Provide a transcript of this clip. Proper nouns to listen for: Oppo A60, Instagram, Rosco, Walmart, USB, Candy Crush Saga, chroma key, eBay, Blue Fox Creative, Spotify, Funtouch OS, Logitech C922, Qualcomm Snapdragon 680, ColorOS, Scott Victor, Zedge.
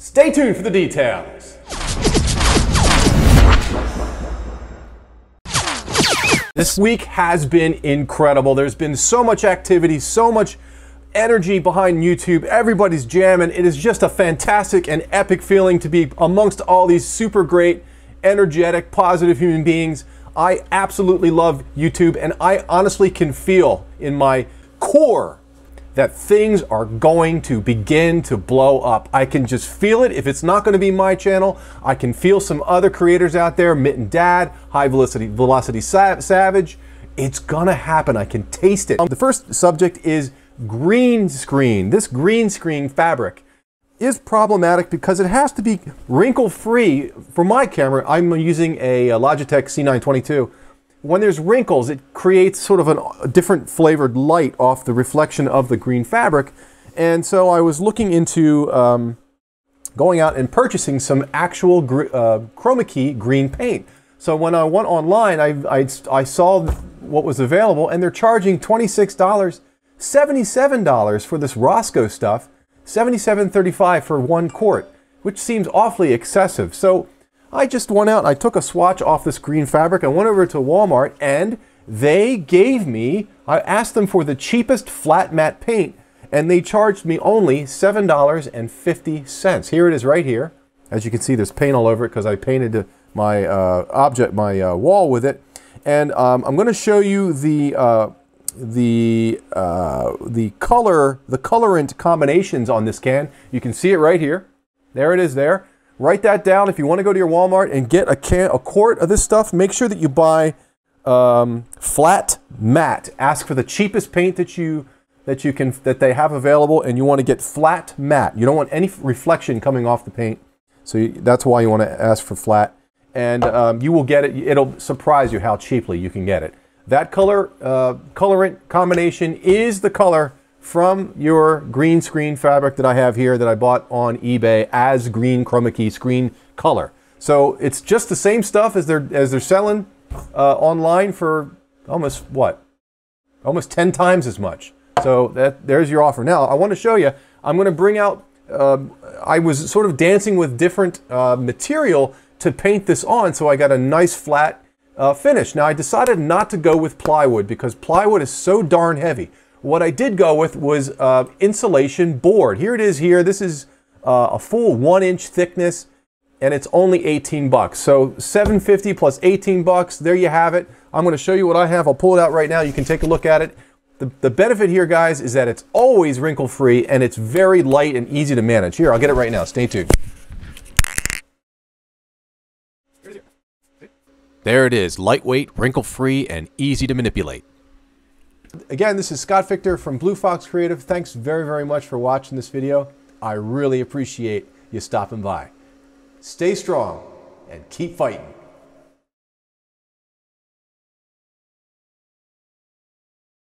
Stay tuned for the details. This week has been incredible. There's been so much activity, so much energy behind YouTube. Everybody's jamming. It is just a fantastic and epic feeling to be amongst all these super great, energetic, positive human beings. I absolutely love YouTube, and I honestly can feel in my core that things are going to begin to blow up. I can just feel it. If it's not going to be my channel, I can feel some other creators out there, Mitten Dad, High Velocity Savage. It's gonna happen. I can taste it. The first subject is green screen. This green screen fabric is problematic because it has to be wrinkle-free. For my camera, I'm using a Logitech C922. When there's wrinkles, it creates sort of a different flavored light off the reflection of the green fabric. And so I was looking into going out and purchasing some actual chroma key green paint. So when I went online, I saw what was available, and they're charging $26, $77 for this Rosco stuff, $77.35 for 1 quart, which seems awfully excessive. So I just went out and I took a swatch off this green fabric. I went over to Walmart and they gave me, I asked them for the cheapest flat matte paint, and they charged me only $7.50. Here it is right here. As you can see, there's paint all over it because I painted my wall with it. And I'm going to show you the colorant combinations on this can. You can see it right here. There it is there. Write that down. If you want to go to your Walmart and get a quart of this stuff, make sure that you buy flat matte. Ask for the cheapest paint that they have available, and you want to get flat matte. You don't want any reflection coming off the paint, so that's why you want to ask for flat. And you will get it. It'll surprise you how cheaply you can get it. That color colorant combination is the color from your green screen fabric that I have here that I bought on eBay as green chroma key screen color. So it's just the same stuff as they're selling online for almost what? Almost 10 times as much. So there's your offer. Now I want to show you, I'm going to bring out, I was sort of dancing with different material to paint this on, so I got a nice flat finish. Now I decided not to go with plywood because plywood is so darn heavy. What I did go with was insulation board. Here it is here. This is a full 1-inch thickness, and it's only 18 bucks. So $7.50 plus 18 bucks. There you have it. I'm going to show you what I have. I'll pull it out right now. You can take a look at it. The benefit here, guys, is that it's always wrinkle-free, and it's very light and easy to manage. Here, I'll get it right now. Stay tuned. There it is. Lightweight, wrinkle-free, and easy to manipulate. Again, this is Scott Victor from Blue Fox Creative. Thanks very, very much for watching this video. I really appreciate you stopping by. Stay strong and keep fighting.